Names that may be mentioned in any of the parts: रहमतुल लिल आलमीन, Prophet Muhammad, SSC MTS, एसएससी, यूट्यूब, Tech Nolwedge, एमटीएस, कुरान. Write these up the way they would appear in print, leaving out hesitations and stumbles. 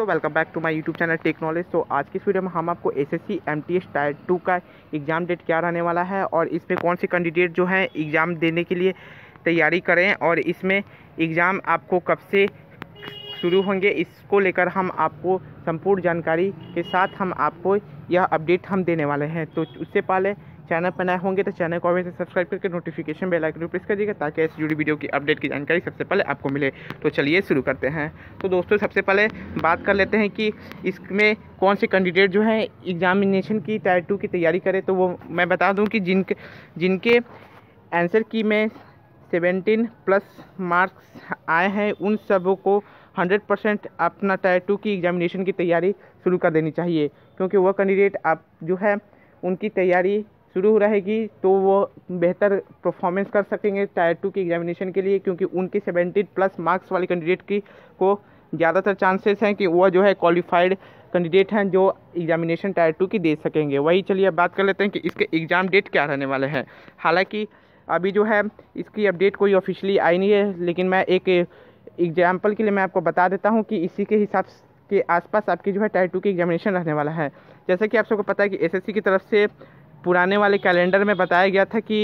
दोस्तों, welcome back to my यूट्यूब channel take knowledge. तो आज की इस वीडियो में हम आपको एसएससी एमटीएस टायर 2 का एग्ज़ाम डेट क्या रहने वाला है और इसमें कौन से कैंडिडेट जो हैं एग्ज़ाम देने के लिए तैयारी करें और इसमें एग्ज़ाम आपको कब से शुरू होंगे, इसको लेकर हम आपको संपूर्ण जानकारी के साथ हम आपको यह अपडेट हम देने वाले हैं। तो उससे पहले चैनल पर नए होंगे तो चैनल को अभी से सब्सक्राइब करके नोटिफिकेशन बेल आइकन प्रेस करिएगा ताकि ऐसी जुड़ी वीडियो की अपडेट की जानकारी सबसे पहले आपको मिले। तो चलिए शुरू करते हैं। तो दोस्तों, सबसे पहले बात कर लेते हैं कि इसमें कौन से कैंडिडेट जो हैं एग्जामिनेशन की टायर 2 की तैयारी करें। तो वो मैं बता दूं कि जिनके आंसर की में 17+ मार्क्स आए हैं उन सबों को 100% अपना टायर 2 की एग्जामिनेशन की तैयारी शुरू कर देनी चाहिए, क्योंकि वह कैंडिडेट आप जो है उनकी तैयारी शुरू रहेगी तो वो बेहतर परफॉर्मेंस कर सकेंगे टायर 2 की एग्जामिनेशन के लिए, क्योंकि उनके 70+ मार्क्स वाले कैंडिडेट की को ज़्यादातर चांसेस हैं कि वह जो है क्वालिफाइड कैंडिडेट हैं जो एग्जामिनेशन टायर 2 की दे सकेंगे। वही चलिए अब बात कर लेते हैं कि इसके एग्ज़ाम डेट क्या रहने वाले हैं। हालांकि अभी जो है इसकी अपडेट कोई ऑफिशियली आई नहीं है, लेकिन मैं एक एग्जाम्पल के लिए मैं आपको बता देता हूँ कि इसी के हिसाब के आसपास आपकी जो है टायर 2 की एग्जामिनेशन रहने वाला है। जैसे कि आप सबको पता है कि एसएससी की तरफ से पुराने वाले कैलेंडर में बताया गया था कि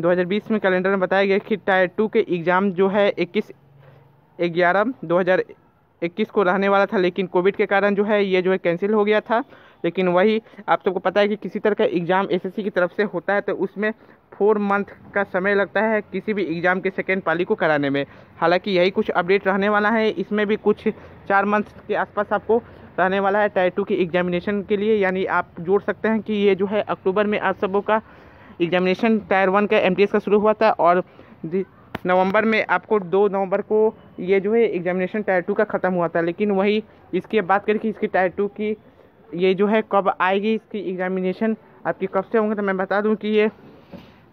2020 में कैलेंडर में बताया गया कि टायर 2 के एग्ज़ाम जो है 21/11/2021 को रहने वाला था, लेकिन कोविड के कारण जो है ये कैंसिल हो गया था। लेकिन वही आप सबको पता है कि किसी तरह का एग्ज़ाम एसएससी की तरफ से होता है तो उसमें 4 मंथ का समय लगता है किसी भी एग्ज़ाम के सेकेंड पाली को कराने में। हालाँकि यही कुछ अपडेट रहने वाला है, इसमें भी कुछ 4 मंथ के आसपास आपको रहने वाला है टायर 2 की एग्जामिनेशन के लिए। यानी आप जोड़ सकते हैं कि ये जो है अक्टूबर में आप सबों का एग्जामिनेशन टायर 1 का एमटीएस का शुरू हुआ था और नवंबर में आपको 2 नवंबर को ये जो है एग्जामिनेशन टायर 2 का ख़त्म हुआ था। लेकिन वही इसकी बात करें कि इसकी टायर 2 की ये जो है कब आएगी, इसकी एग्जामिनेशन आपकी कब से होंगे, तो मैं बता दूँ कि ये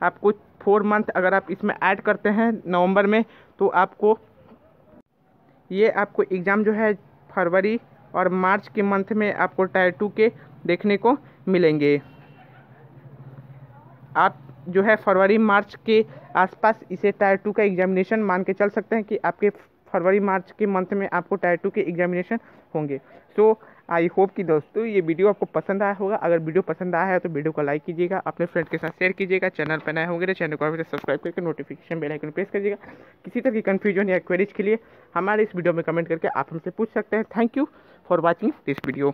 आपको 4 मंथ अगर आप इसमें ऐड करते हैं नवम्बर में तो आपको ये आपको एग्ज़ाम जो है फरवरी और मार्च के मंथ में आपको टायर 2 के देखने को मिलेंगे। आप जो है फरवरी मार्च के आसपास इसे टायर 2 का एग्जामिनेशन मान के चल सकते हैं कि आपके फरवरी मार्च के मंथ में आपको टायर 2 के एग्जामिनेशन होंगे। सो आई होप कि दोस्तों ये वीडियो आपको पसंद आया होगा। अगर वीडियो पसंद आया है तो वीडियो को लाइक कीजिएगा, अपने फ्रेंड के साथ शेयर कीजिएगा, चैनल पर नए होंगे तो चैनल को अभी सब्सक्राइब करके नोटिफिकेशन बेल आइकन प्रेस कीजिएगा। किसी तरह की कन्फ्यूजन या क्वेरीज के लिए हमारे इस वीडियो में कमेंट करके आप हमसे पूछ सकते हैं। Thank you for watching this video.